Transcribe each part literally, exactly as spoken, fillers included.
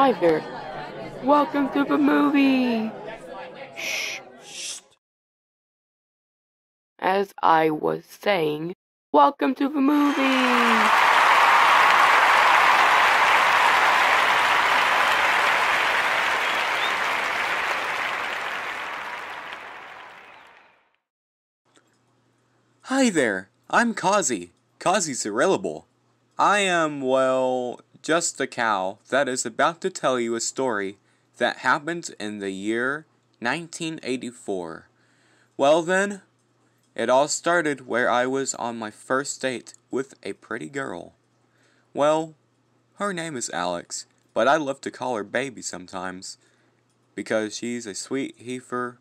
Hi there. Welcome to the movie. Shh. Shh. As I was saying, welcome to the movie. Hi there, I'm Kazi, Kazi Surielobell. I am, well, just a cow that is about to tell you a story that happened in the year nineteen eighty-four. Well then, it all started where I was on my first date with a pretty girl. Well, her name is Alex, but I love to call her Baby sometimes, because she's a sweet heifer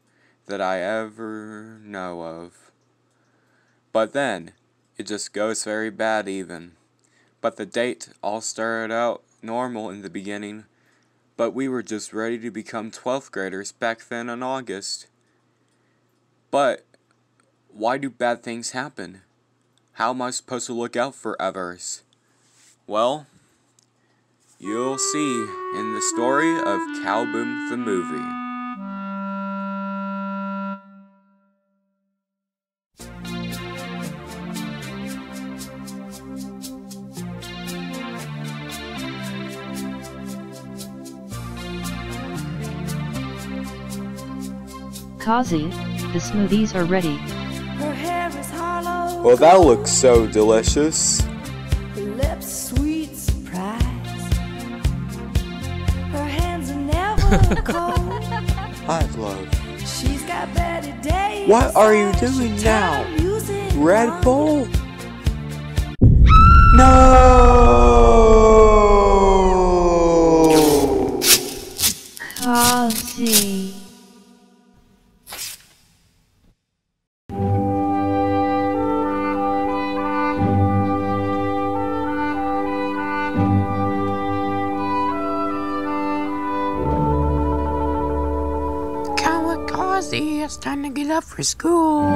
that I ever know of. But then, it just goes very bad even. But the date all started out normal in the beginning, but we were just ready to become twelfth graders back then in August. But, why do bad things happen? How am I supposed to look out for others? Well, you'll see in the story of Cowabig the movie. Kazi, the smoothies are ready. Her hair is hollow. Well, that looks so delicious. Her lips sweet surprise. Her hands are never cold. I love. She's got Betty Davis. What are you doing now? Red Bull? No! Kazi. It's time to get up for school.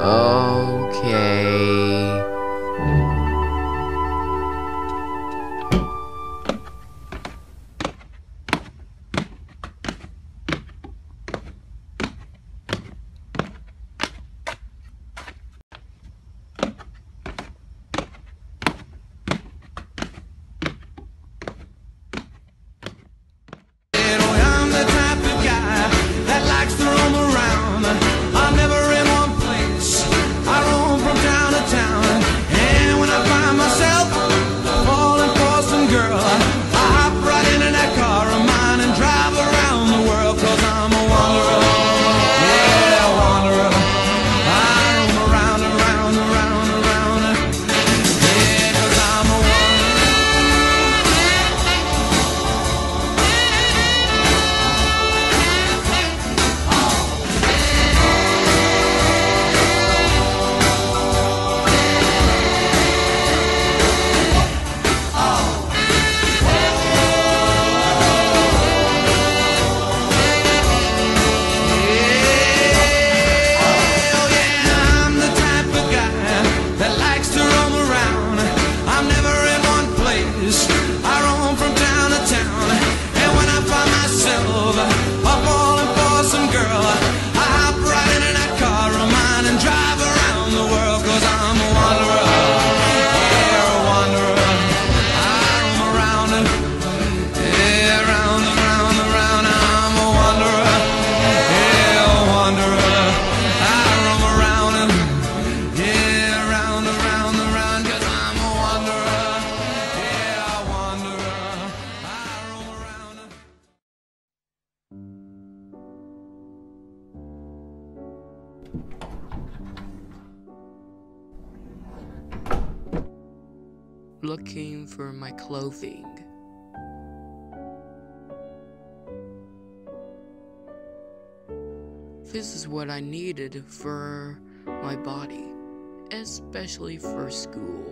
Okay. Looking for my clothing. This is what I needed for my body, especially for school.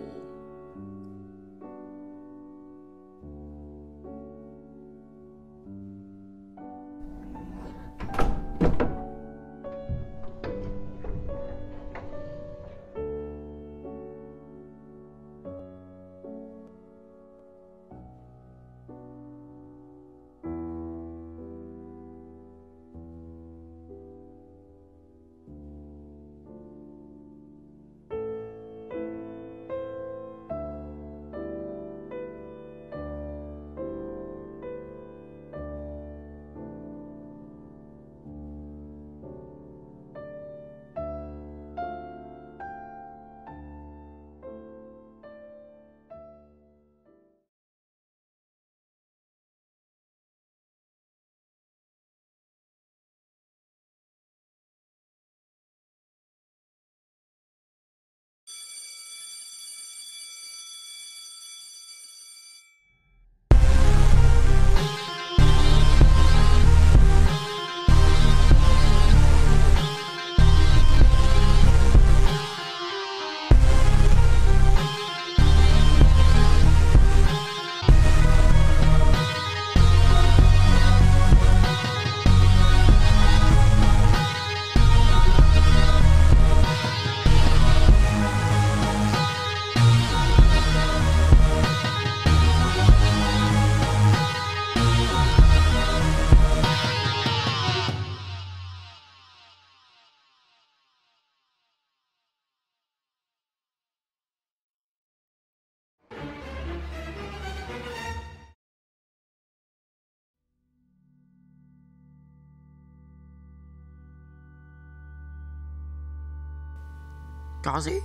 Kazi?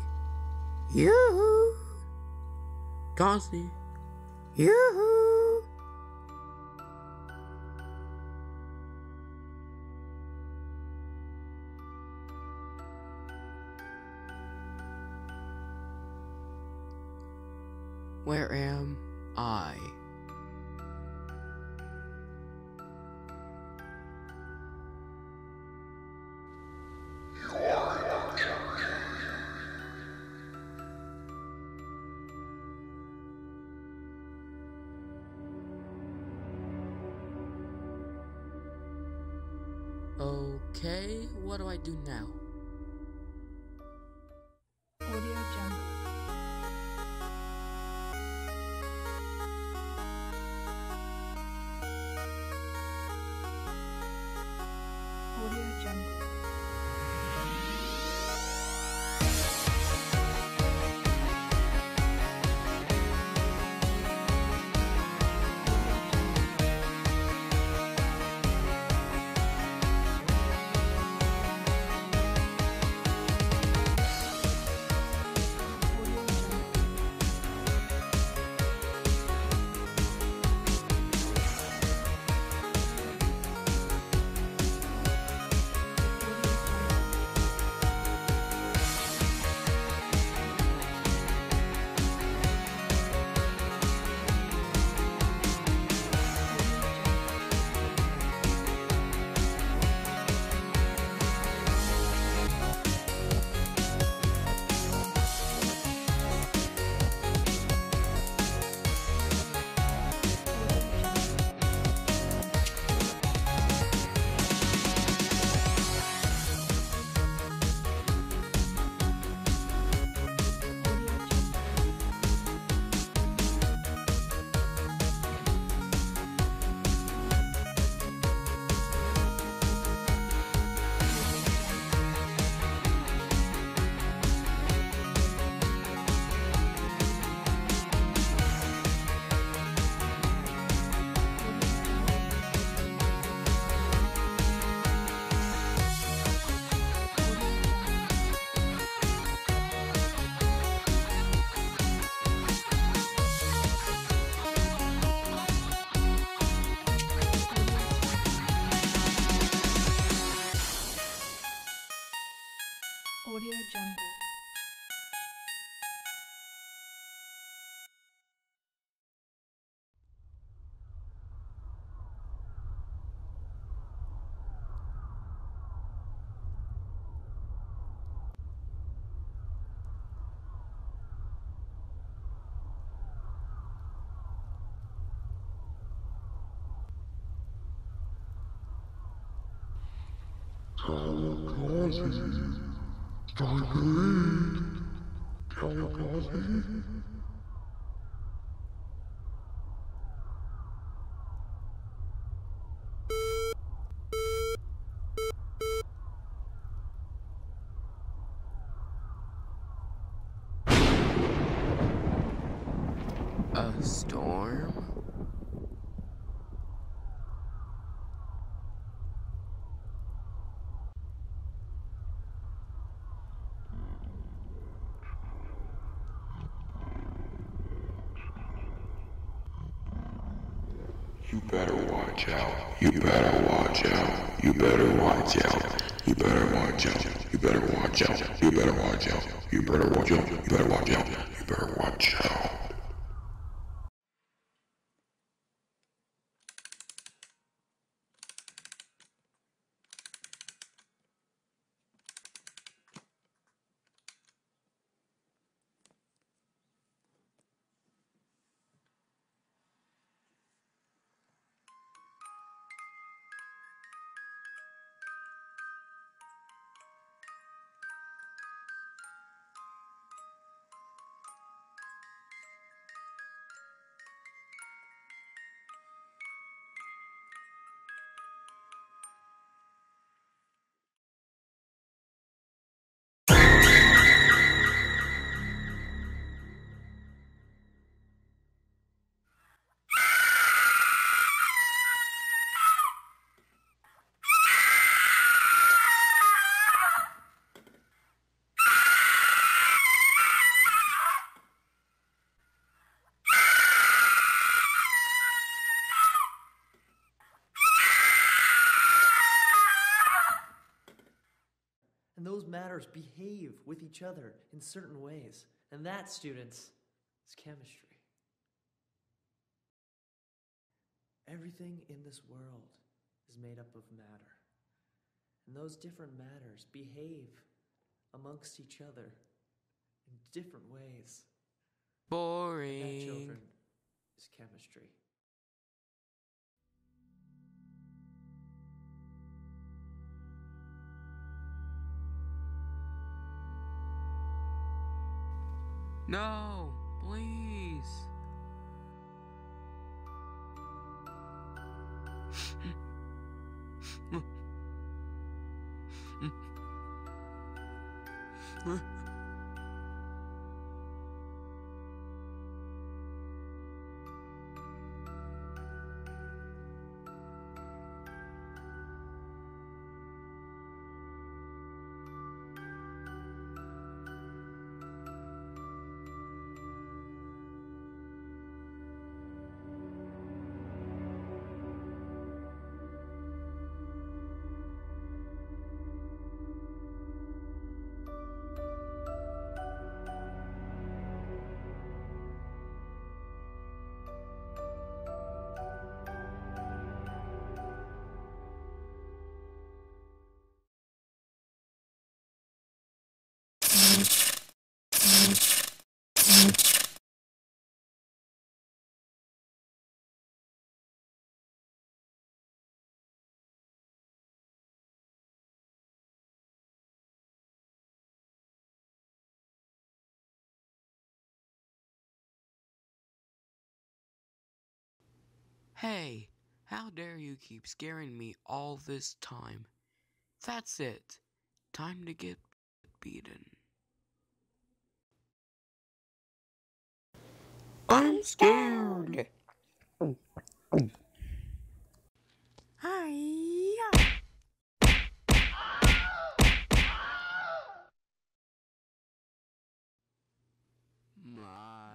Yoo-hoo! Kazi? Yoo-hoo! Where am I? Okay, what do I do now? Audio jump. Audio jump. Audio Jungle. Oh, Stargate! Cowabig! A storm? You better watch out. You better watch out. You better watch out. You better watch out. You better watch out. You better watch out. You better watch out. You better watch out. You better watch out. stars behave with each other in certain ways. And that, students, is chemistry. Everything in this world is made up of matter. And those different matters behave amongst each other in different ways. Boring. And that, children, is chemistry. No, please. Hey, how dare you keep scaring me all this time? That's it. Time to get beaten. I'm scared. Hi. My.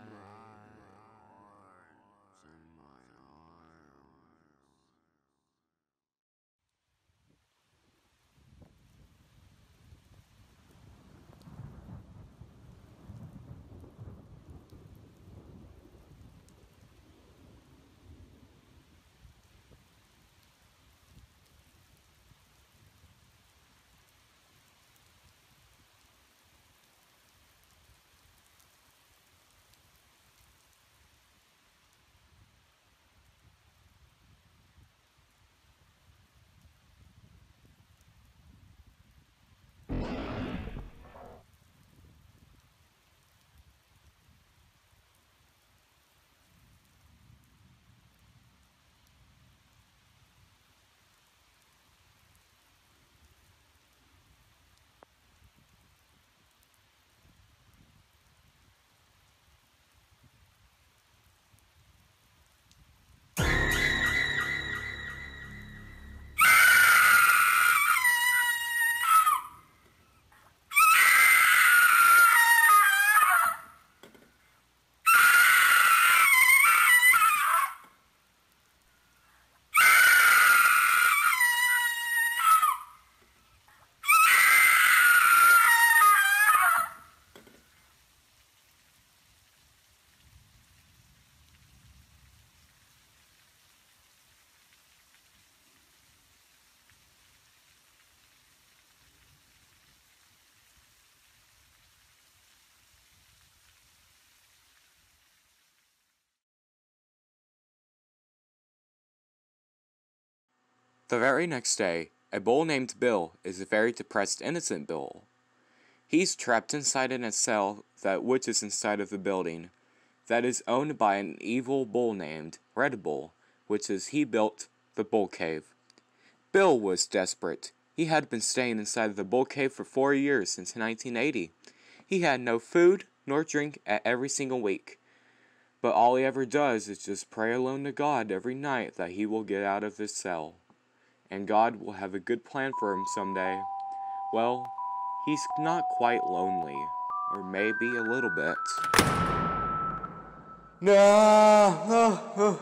The very next day, a bull named Bill is a very depressed innocent bull. He's trapped inside in a cell that which is inside of the building that is owned by an evil bull named Red Bull, which is he built the Bull Cave. Bill was desperate. He had been staying inside the Bull Cave for four years since nineteen eighty. He had no food nor drink at every single week. But all he ever does is just pray alone to God every night that he will get out of this cell. And God will have a good plan for him someday. Well, he's not quite lonely. Or maybe a little bit. No!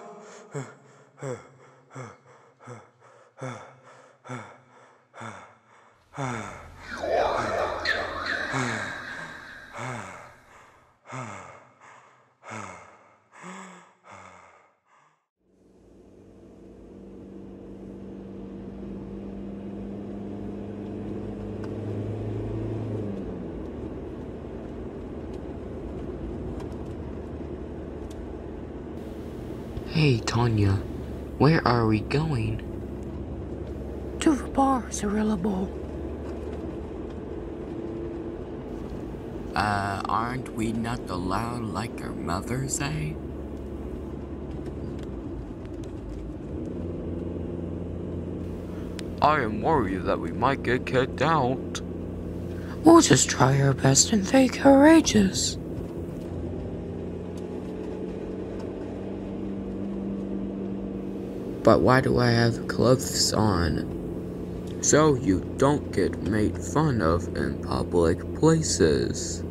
Hey, Tanya, where are we going? To the bar, Surielobell. Uh, aren't we not allowed like our mothers say? I am worried that we might get kicked out. We'll just try our best and stay courageous. But why do I have gloves on? So you don't get made fun of in public places.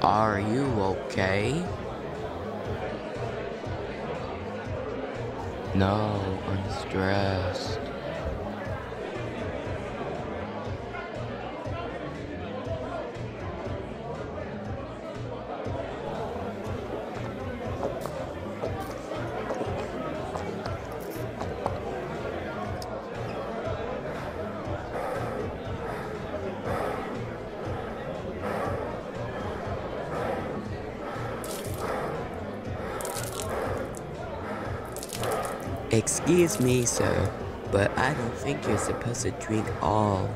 Are you okay? No, I'm stressed. Excuse me, sir, but I don't think you're supposed to drink all.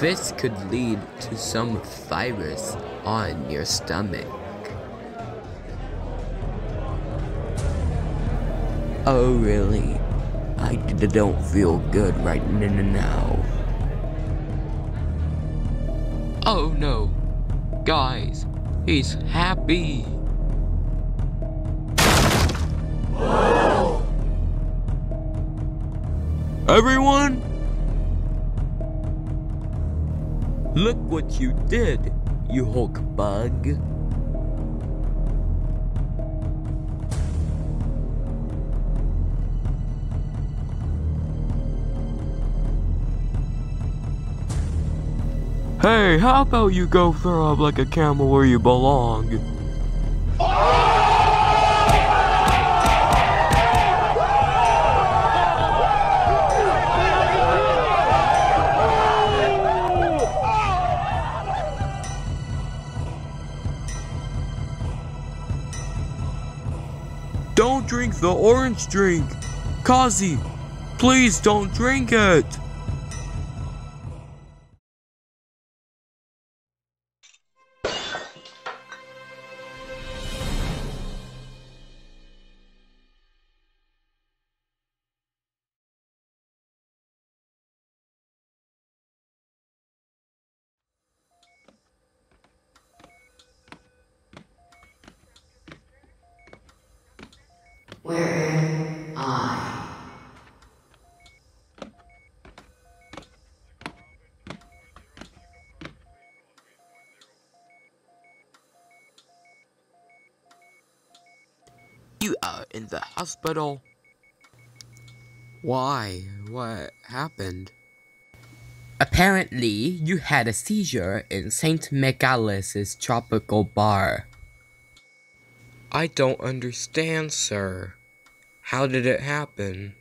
This could lead to some virus on your stomach. Oh, really? I don't feel good right now. Oh no, guys, he's happy. Everyone, look what you did, you Hulk bug. Hey, how about you go throw up like a camel where you belong? Don't drink the orange drink! Kazi, please don't drink it! Where am I? You are in the hospital. Why? What happened? Apparently, you had a seizure in Saint Megalis' tropical bar. I don't understand, sir. How did it happen?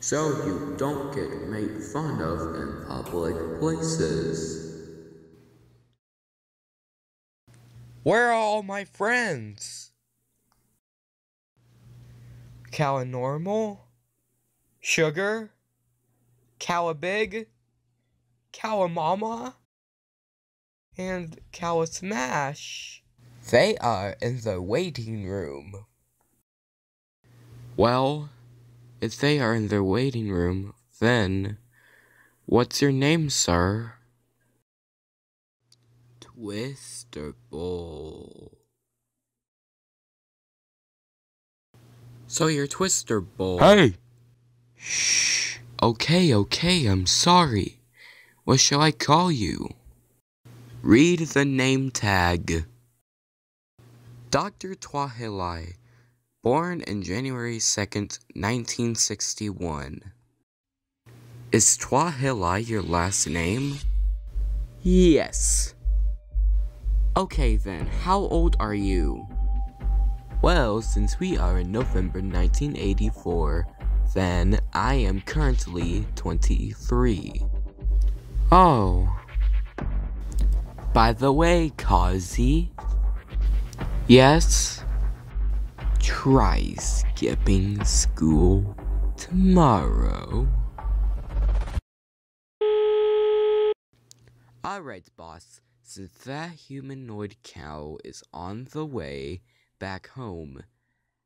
So you don't get made fun of in public places. Where are all my friends? Cowanormal, Sugar, Cowabig, Cowamama, and Cowasmash. They are in the waiting room. Well, if they are in their waiting room, then what's your name, sir? Twister Bull. So your Twister Bull. Hey! Shh. Okay, okay, I'm sorry. What shall I call you? Read the name tag. Doctor Twahelai, born in January second, nineteen sixty-one. Is Twahelai your last name? Yes. Okay then, how old are you? Well, since we are in November nineteen eighty-four, then I am currently twenty-three. Oh. By the way, Kazi. Yes? Try skipping school tomorrow. Alright, boss, since that humanoid cow is on the way back home,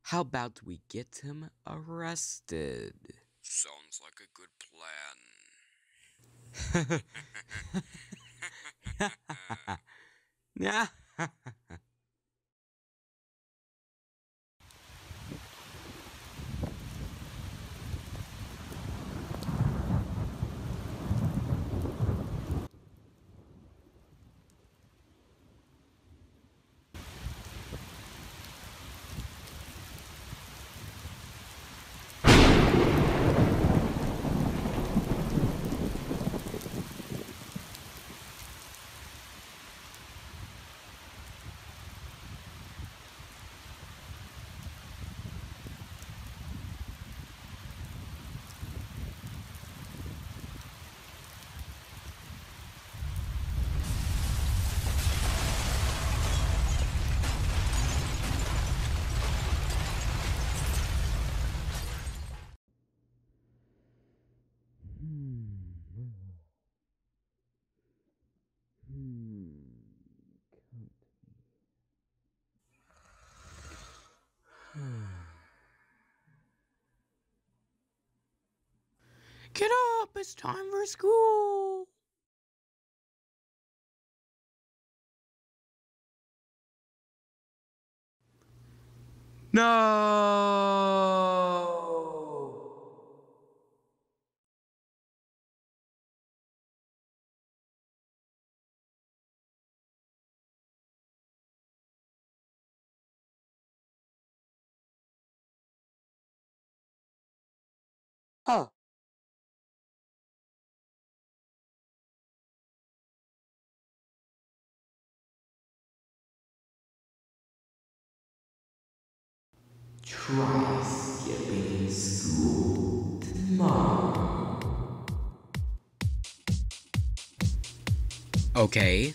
how about we get him arrested? Sounds like a good plan. Get up, it's time for school! No! Oh. Try skipping school tomorrow. Okay.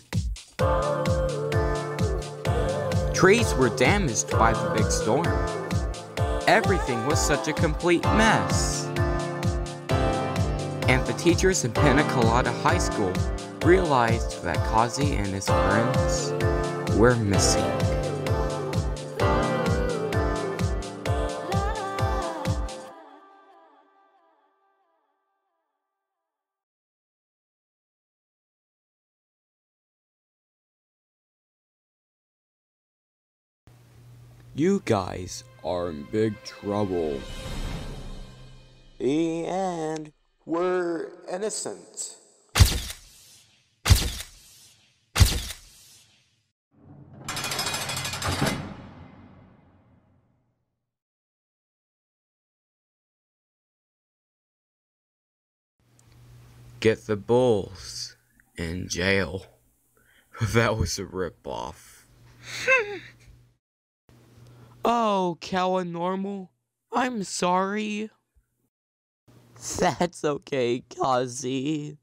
Trees were damaged by the big storm. Everything was such a complete mess. And the teachers in Pinnacolata High School realized that Kazi and his friends were missing. You guys are in big trouble. And we're innocent. Get the bulls in jail. That was a ripoff. Oh, Cowanormal, I'm sorry. That's okay, Kazi.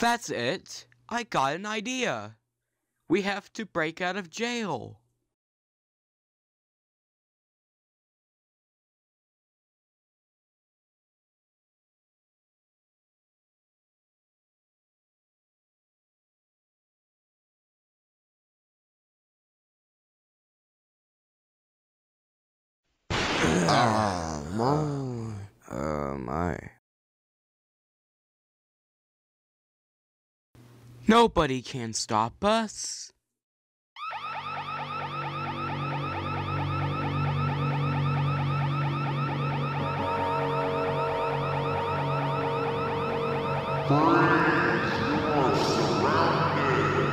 That's it. I got an idea. We have to break out of jail. Oh, my. Oh, my. Nobody can stop us. Friends, you are surrounded.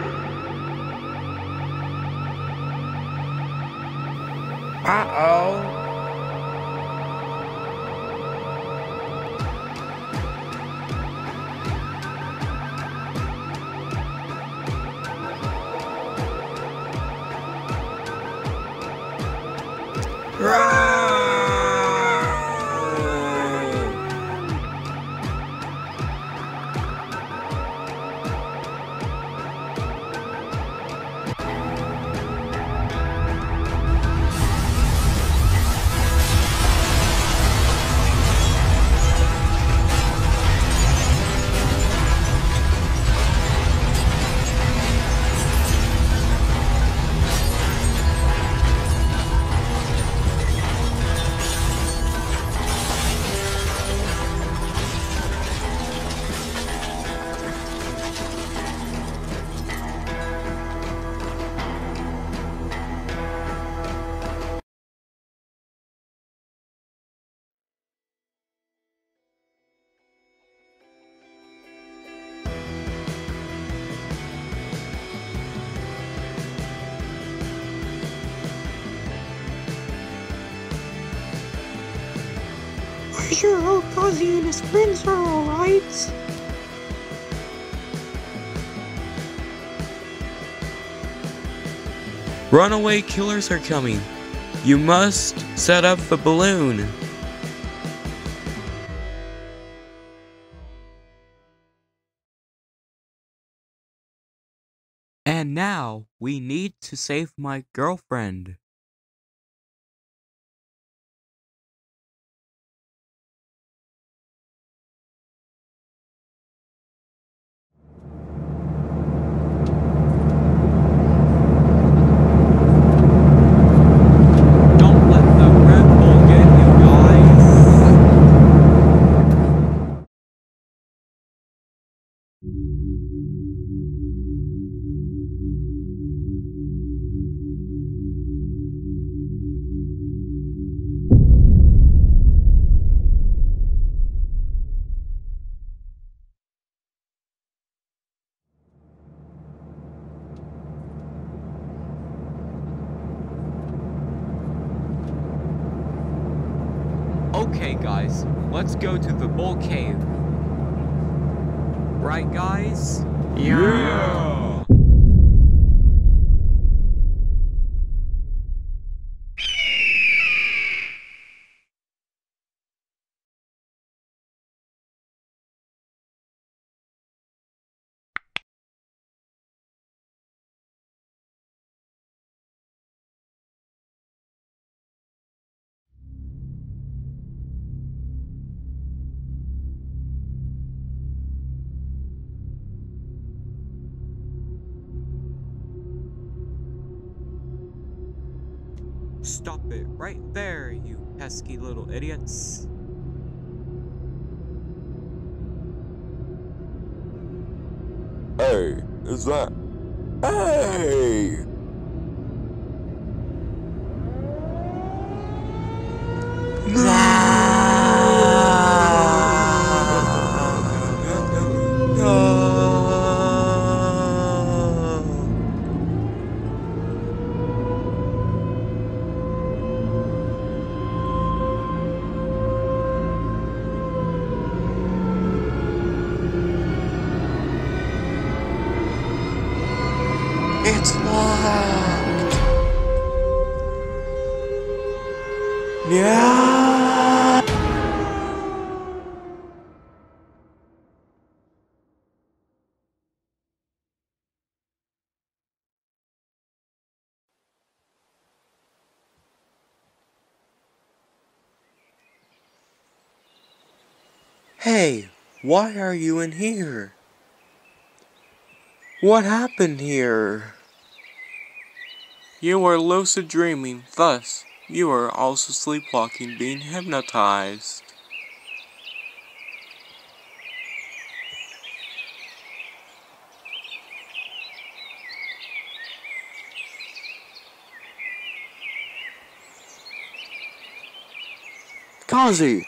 Uh-oh. I'm sure old Kazi and his friends are alright. Runaway killers are coming. You must set up the balloon. And now we need to save my girlfriend. Okay guys, let's go to the Bull Cave. Right guys? Yeah! yeah. Stop it right there, you pesky little idiots. Hey, is that... Hey! It's locked. Yeah. Hey, why are you in here? What happened here? You are lucid dreaming, thus You are also sleepwalking, being hypnotized. Kazi!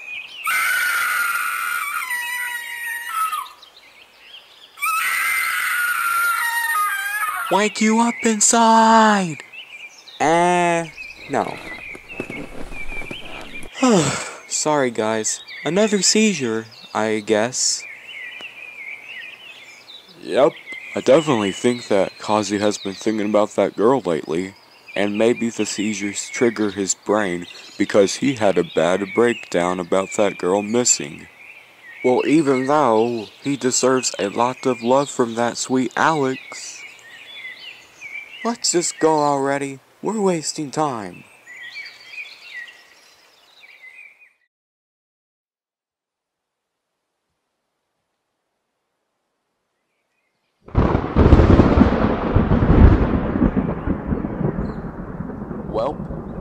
Wake you up inside! Uh, no. Sorry guys, another seizure, I guess. Yep, I definitely think that Kazi has been thinking about that girl lately, and maybe the seizures trigger his brain because he had a bad breakdown about that girl missing. Well, even though he deserves a lot of love from that sweet Alex. Let's just go already, we're wasting time.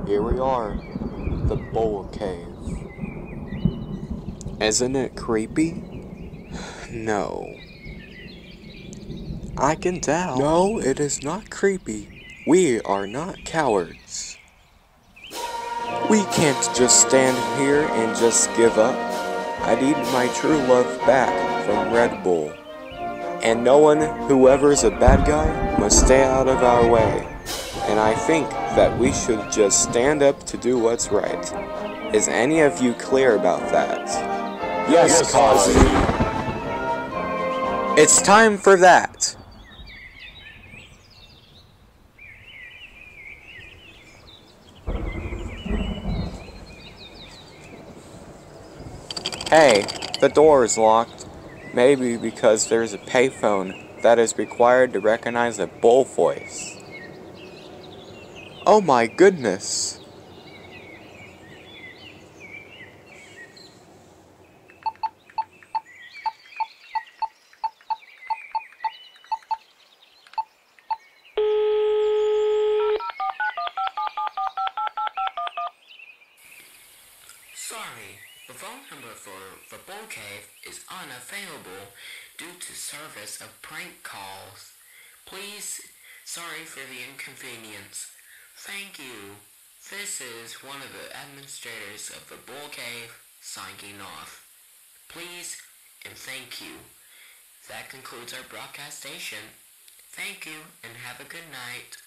Here we are, the Bull Cave. Isn't it creepy? No. I can tell. No, it is not creepy. We are not cowards. We can't just stand here and just give up. I need my true love back from Red Bull. And no one, whoever's a bad guy, must stay out of our way. And I think that we should just stand up to do what's right. Is any of you clear about that? Yes, yes Kazi. It's time for that. Hey, the door is locked. Maybe because there's a payphone that is required to recognize a bull voice. Oh my goodness. Sorry, the phone number for the Bull Cave is unavailable due to service of prank calls. Please, sorry for the inconvenience. Thank you. This is one of the administrators of the Bull Cave signing off. Please and thank you. That concludes our broadcast station. Thank you and have a good night.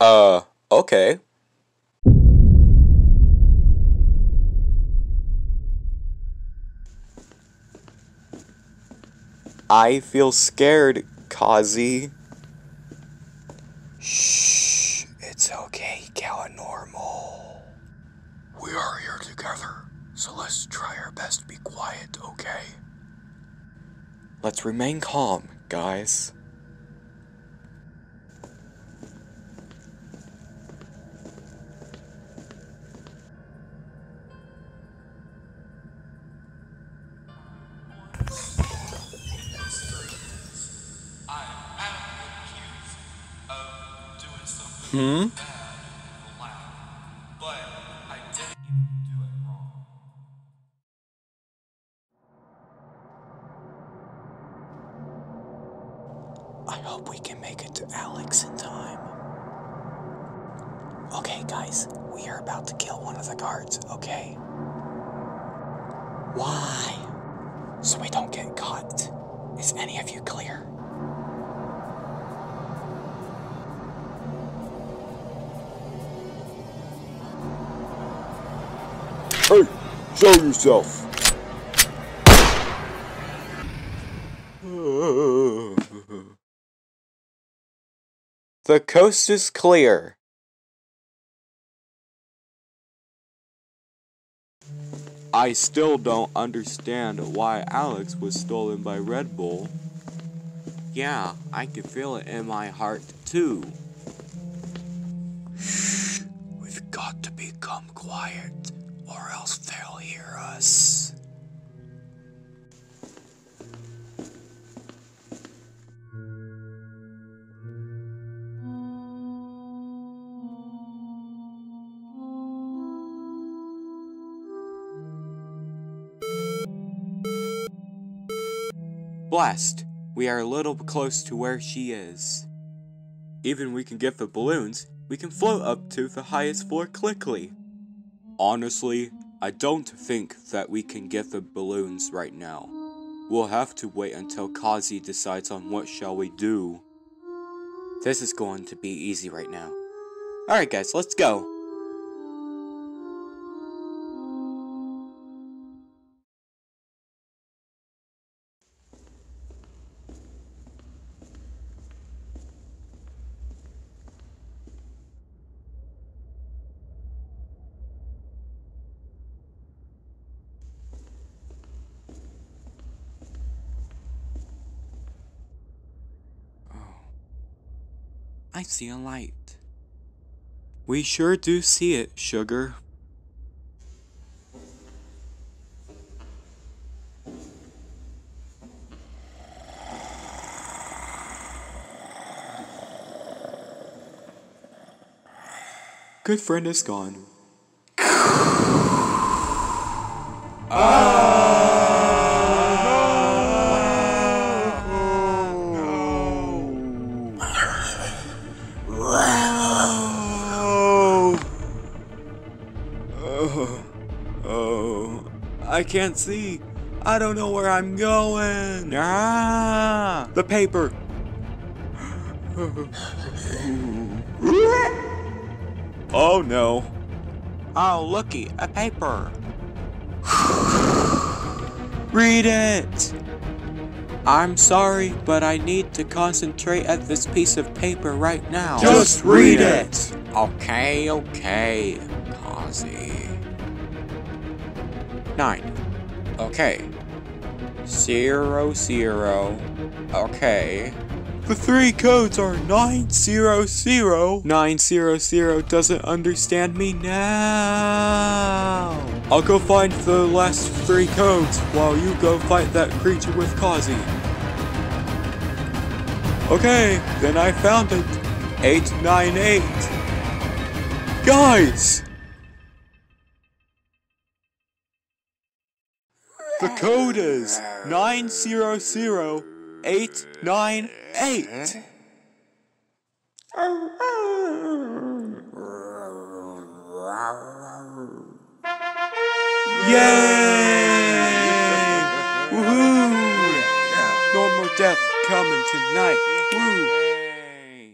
Uh, okay. I feel scared, Kazi. Shh, it's okay, Cowanormal. We are here together, so let's try our best to be quiet, okay? Let's remain calm, guys. Hmm? I hope we can make it to Alex in time. Okay, guys, we are about to kill one of the guards, okay? Why? So we don't get caught. Is any of you clear? Hey, show yourself. The coast is clear. I still don't understand why Alex was stolen by Red Bull. Yeah, I can feel it in my heart too. Shh, we've got to become quiet. Or else they'll hear us. Blessed, we are a little close to where she is. Even we can get the balloons, we can float up to the highest floor quickly. Honestly, I don't think that we can get the balloons right now. We'll have to wait until Kazi decides on what shall we do. This is going to be easy right now. Alright guys, let's go! I see a light. We sure do see it, sugar. Good friend is gone. Ah! I can't see. I don't know where I'm going. Ah, the paper. Oh no. Oh, looky, a paper. Read it. I'm sorry, but I need to concentrate at this piece of paper right now. Just read it. Okay, okay, Kazi. Nine. Okay. Zero, zero. Okay. The three codes are nine, zero, zero. Nine, zero, zero doesn't understand me now. I'll go find the last three codes while you go fight that creature with Kazi. Okay, then I found it. Eight, nine, eight. Guys! The code is nine zero zero eight nine eight. Yay! Woohoo! No more death coming tonight. Woo!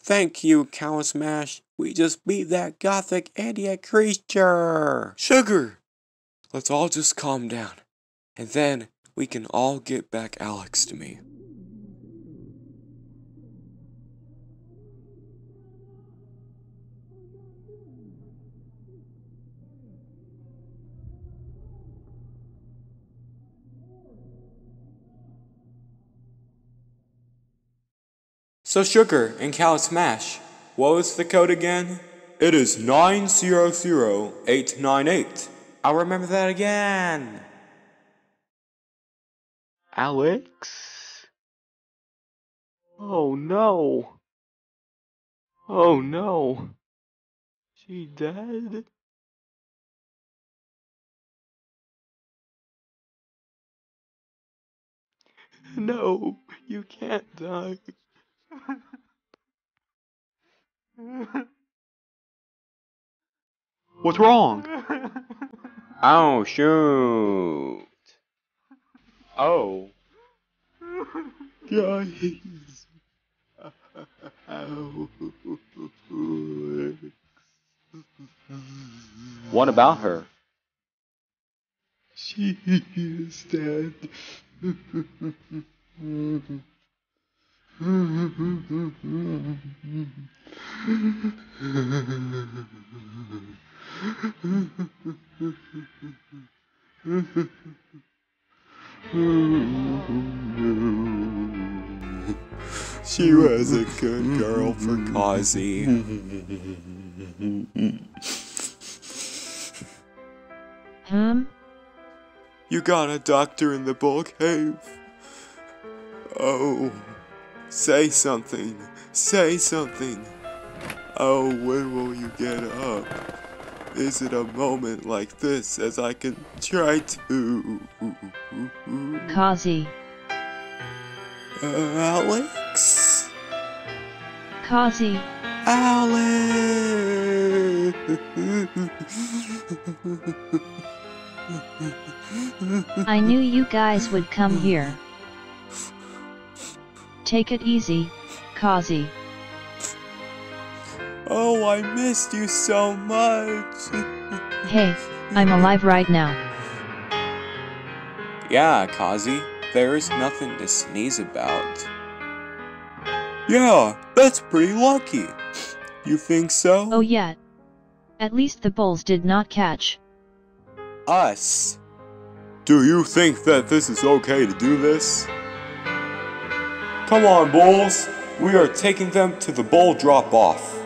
Thank you, Cowasmash. We just beat that gothic idiot creature. Sugar! Let's all just calm down, and then we can all get back Alex to me. So Sugar and Cowasmash, what was the code again? It is nine zero zero eight nine eight. I'll remember that again. Alex? Oh no. Oh no. She dead? No, you can't die. What's wrong? Oh, shoot. Oh. Guys. What about her? She is dead. She was a good girl for Kazi. Um? You got a doctor in the Bull Cave. Oh. Say something. Say something. Oh, when will you get up? Is it a moment like this as I can try to? Kazi. Alex? Kazi. Alex! I knew you guys would come here. Take it easy, Kazi. Oh, I missed you so much. Hey, I'm alive right now. Yeah, Kazi, there is nothing to sneeze about. Yeah, that's pretty lucky. You think so? Oh yeah. At least the bulls did not catch us. Do you think that this is okay to do this? Come on, bulls. We are taking them to the bull drop-off.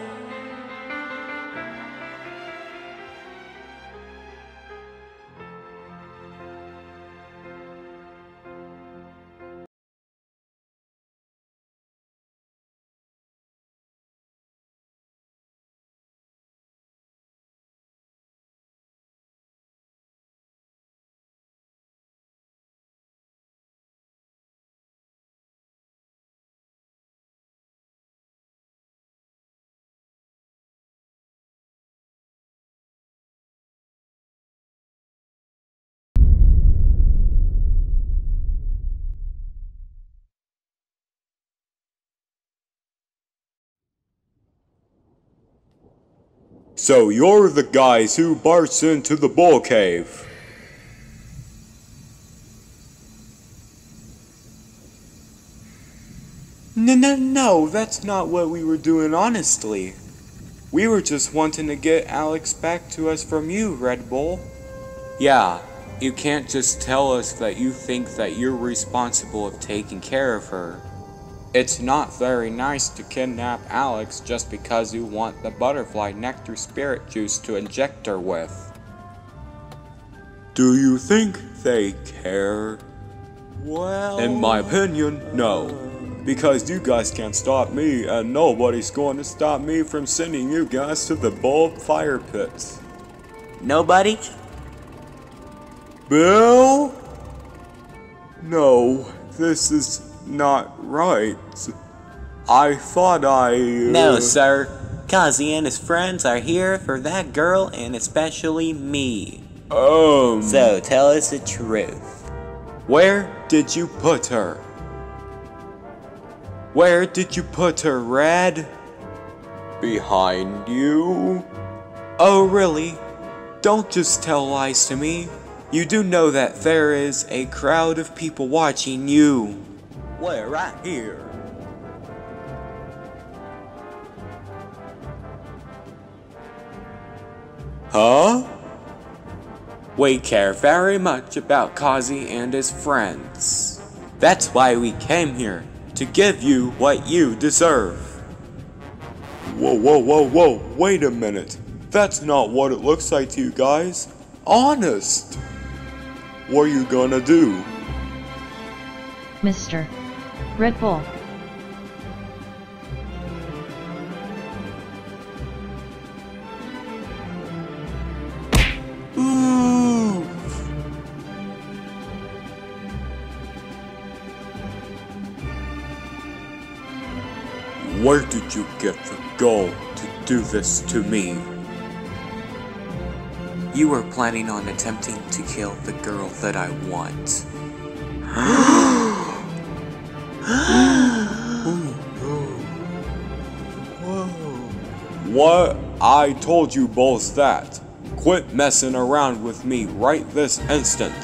So you're the guys who barged into the Bull Cave. No, no, no, that's not what we were doing, honestly. We were just wanting to get Alex back to us from you, Red Bull. Yeah, you can't just tell us that you think that you're responsible of taking care of her. It's not very nice to kidnap Alex just because you want the Butterfly Nectar Spirit Juice to inject her with. Do you think they care? Well... In my opinion, no. Because you guys can't stop me, and nobody's going to stop me from sending you guys to the Bull Fire Pits. Nobody? Bill? No, this is... not right. I thought I... Uh... No, sir. Kazi and his friends are here for that girl and especially me. Um... So, tell us the truth. Where did you put her? Where did you put her, Red? Behind you? Oh, really? Don't just tell lies to me. You do know that there is a crowd of people watching you. We're right here. Huh? We care very much about Kazi and his friends. That's why we came here, to give you what you deserve. Whoa, whoa, whoa, whoa, wait a minute. That's not what it looks like to you guys. Honest. What are you gonna do? Mister Red Bull. Ooh. Where did you get the goal to do this to me? You were planning on attempting to kill the girl that I want. What? I told you both that. Quit messing around with me right this instant.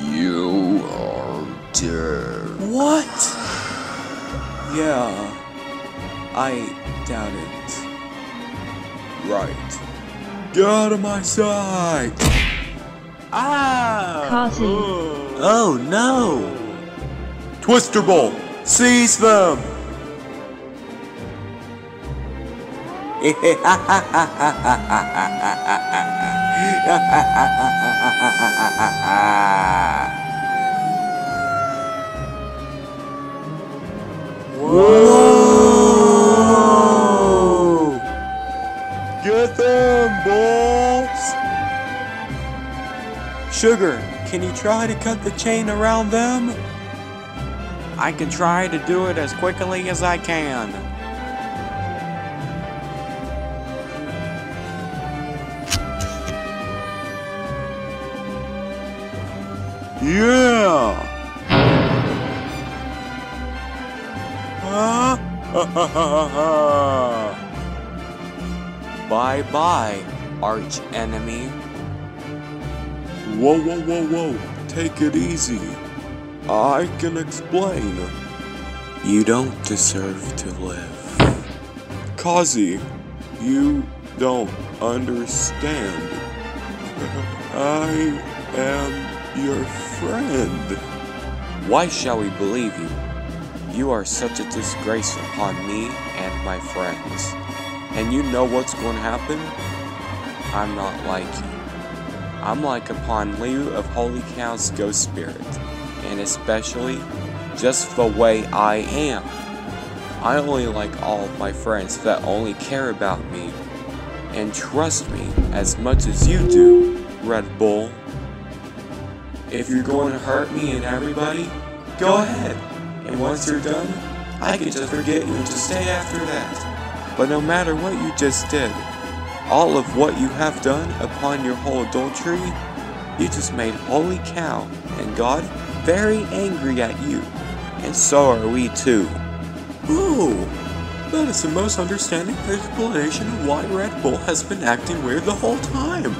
You are dead. What? Yeah, I doubt it. Right. Get out of my sight! Ah! Kazi. Oh no! Twister Bull! Seize them! Whoa! Get them, balls! Sugar, can you try to cut the chain around them? I can try to do it as quickly as I can. Yeah! Huh? Ha ha ha ha! Bye bye, arch enemy. Whoa, whoa, whoa, whoa, take it easy. I can explain. You don't deserve to live. Kazi, you don't understand. I am your friend. Why shall we believe you? You are such a disgrace upon me and my friends. And you know what's going to happen? I'm not like you. I'm like upon Liu of Holy Cow's ghost spirit. And especially, just the way I am. I only like all of my friends that only care about me and trust me as much as you do, Red Bull. If you're going to hurt me and everybody, go ahead. And once you're done, I can just forget you and just stay after that. But no matter what you just did, all of what you have done upon your whole adultery, you just made Holy Cow and God very angry at you, and so are we too. Ooh, that is the most understanding explanation of why Red Bull has been acting weird the whole time.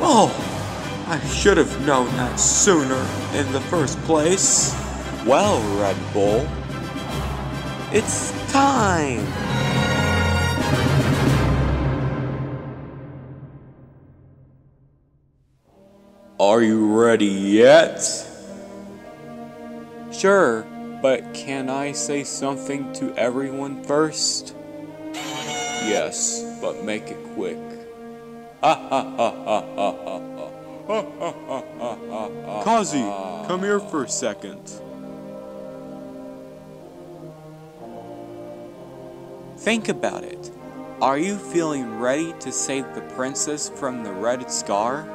Oh, I should have known that sooner in the first place. Well, Red Bull, it's time! Are you ready yet? Sure, but can I say something to everyone first? Yes, but make it quick. Ha ha ha ha ha ha ha ha ha ha ha ha. Kazi, come here for a second. Think about it. Are you feeling ready to save the princess from the red scar?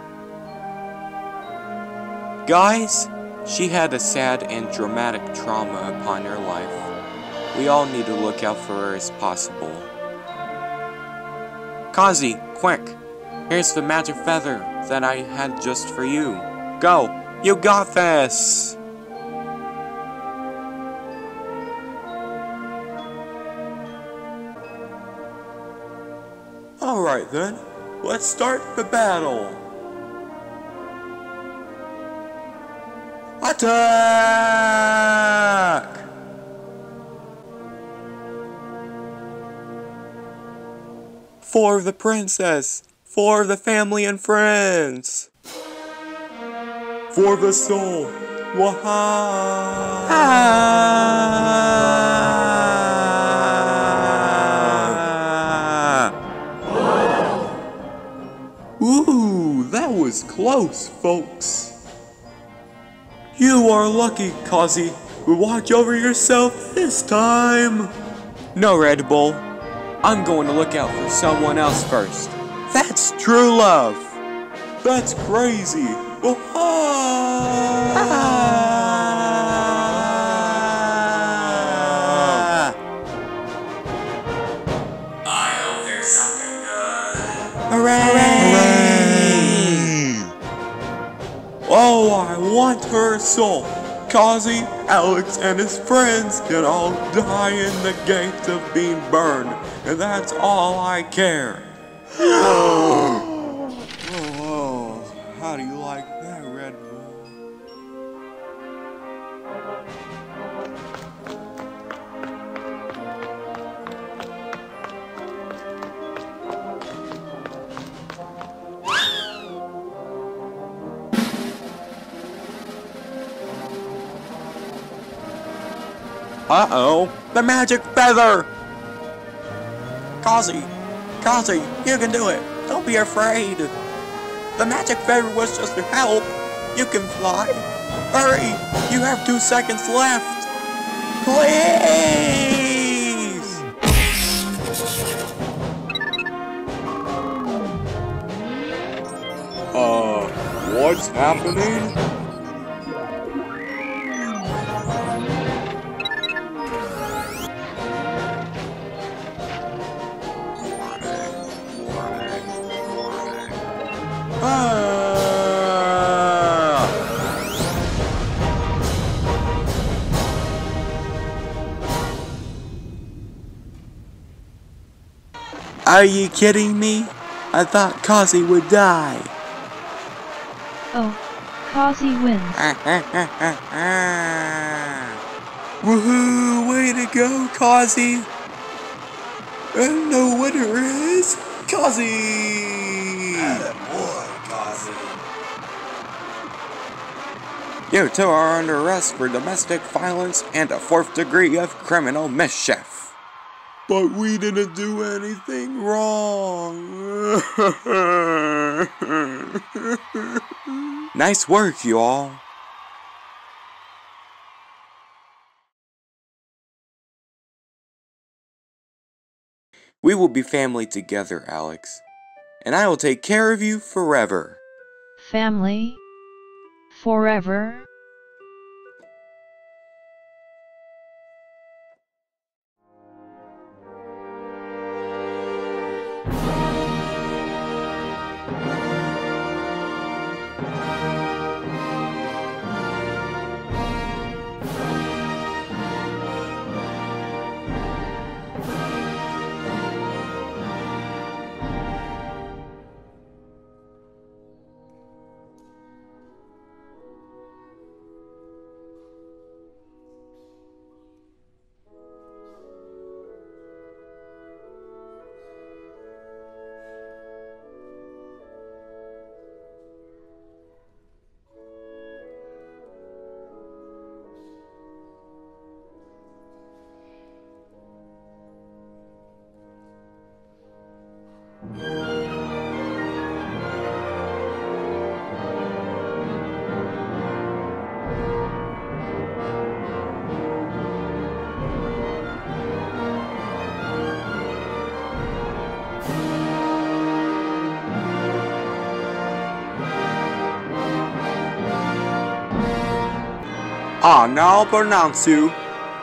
Guys, she had a sad and dramatic trauma upon her life. We all need to look out for her as possible. Kazi, quick! Here's the magic feather that I had just for you. Go! You got this! Alright then, let's start the battle! Attack! For the princess! For the family and friends! For the soul! Waha! Ah! Ooh, that was close, folks! You are lucky, Kazi. Watch over yourself this time. No, Red Bull. I'm going to look out for someone else first. That's true love. That's crazy. Oh, ah. Ah. I hope there's something good. Hooray! Hooray. Oh, I want her soul! Kazi, Alex, and his friends can all die in the gates of being burned, and that's all I care. Oh, oh, how do you like that, Red Uh-oh, the magic feather! Kazi, Kazi, you can do it. Don't be afraid. The magic feather was just to help. You can fly. Hurry, you have two seconds left. Please! Uh, what? What's happening? Are you kidding me? I thought Kazi would die. Oh, Kazi wins. Woohoo! Way to go, Kazi! And the winner is Kazi! Attaboy, Kazi! You two are under arrest for domestic violence and a fourth degree of criminal mischief. But we didn't do anything wrong. Nice work, you all. We will be family together, Alex. And I will take care of you forever. Family? Forever? I now pronounce you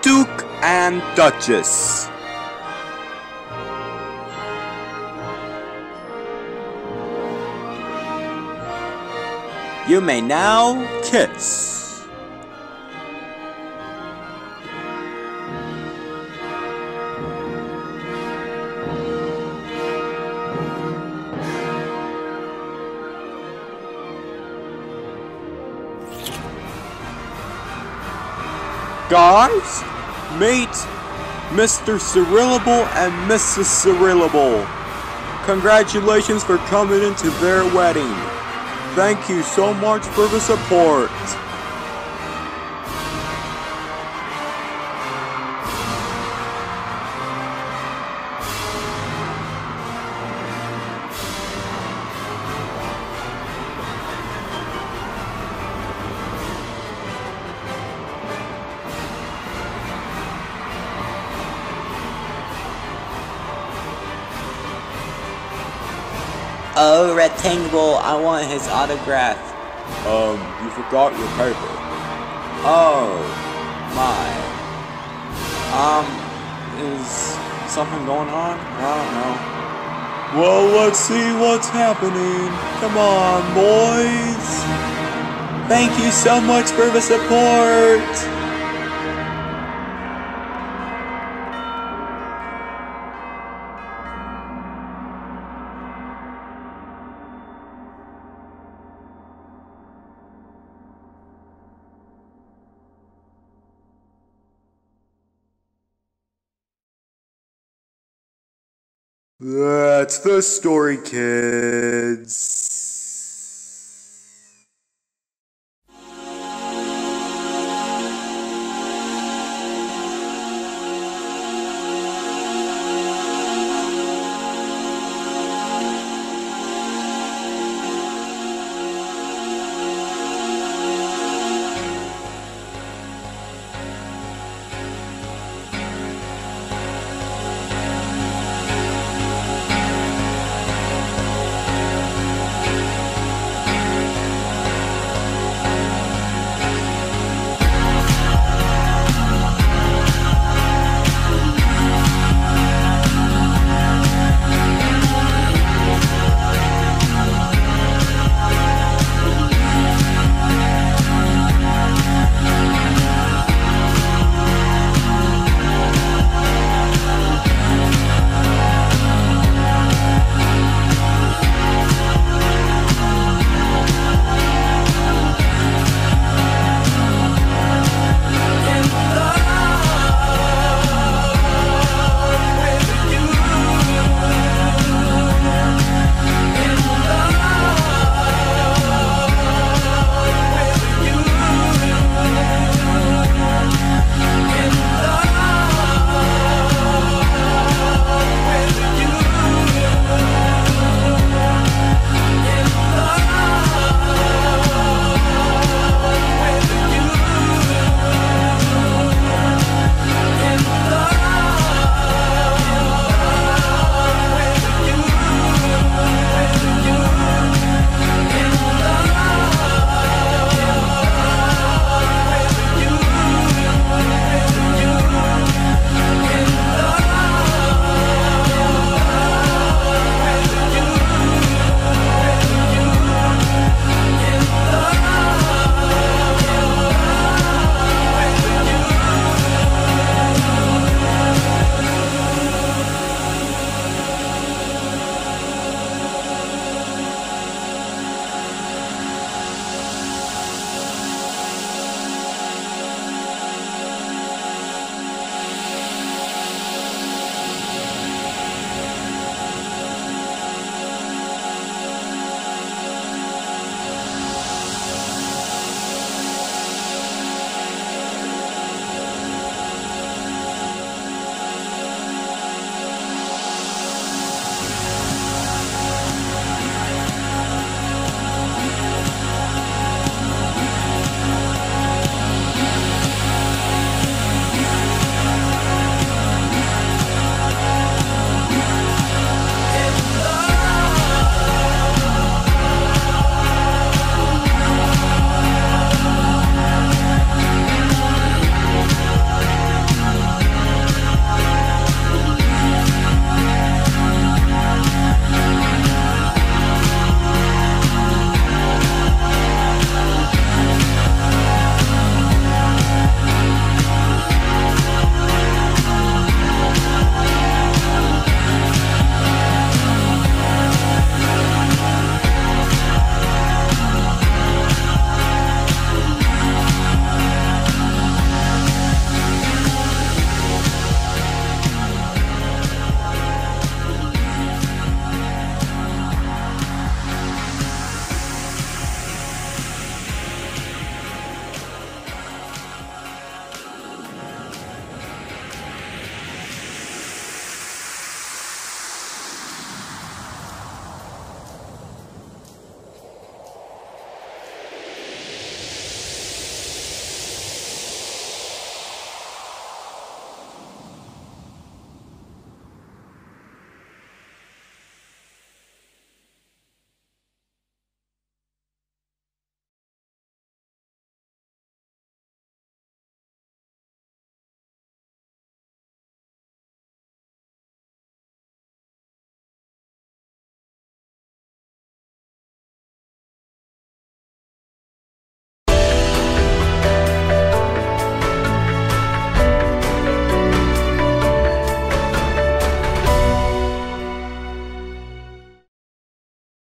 Duke and Duchess. You may now kiss. Guys, meet Mister Surielobell and Missus Surielobell. Congratulations for coming into their wedding. Thank you so much for the support. Oh, Rectangle, I want his autograph. Um, you forgot your paper. Oh, my. Um, is something going on? I don't know. Well, let's see what's happening. Come on, boys. Thank you so much for the support. That's the story, kids.